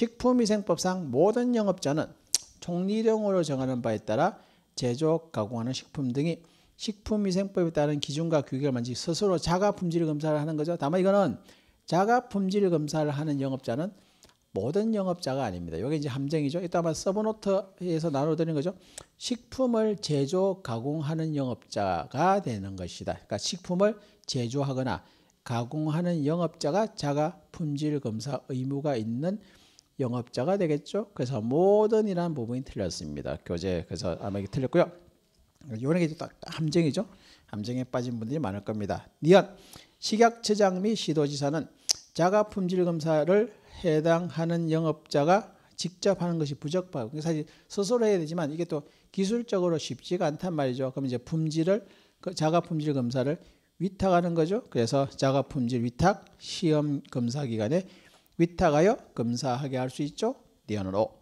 식품위생법상 모든 영업자는 총리령으로 정하는 바에 따라 제조, 가공하는 식품 등이 식품위생법에 따른 기준과 규격을 만지 스스로 자가품질 검사를 하는 거죠. 다만 이거는 자가품질 검사를 하는 영업자는 모든 영업자가 아닙니다. 이게 이제 함정이죠. 이따 아마 서브노트에서 나눠드린 거죠. 식품을 제조, 가공하는 영업자가 되는 것이다. 그러니까 식품을 제조하거나 가공하는 영업자가 자가품질 검사 의무가 있는 영업자가 되겠죠. 그래서 모든이라는 부분이 틀렸습니다. 교재. 그래서 아마 이게 틀렸고요. 요런 게 딱 함정이죠. 함정에 빠진 분들이 많을 겁니다. 니은 식약처장 및 시도지사는 자가품질 검사를 해당하는 영업자가 직접 하는 것이 부적합하고, 사실 스스로 해야 되지만 이게 또 기술적으로 쉽지가 않단 말이죠. 그럼 이제 품질을 자가품질 검사를 위탁하는 거죠. 그래서 자가품질 위탁 시험 검사기관에 위탁하여 검사하게 할 수 있죠. 니은으로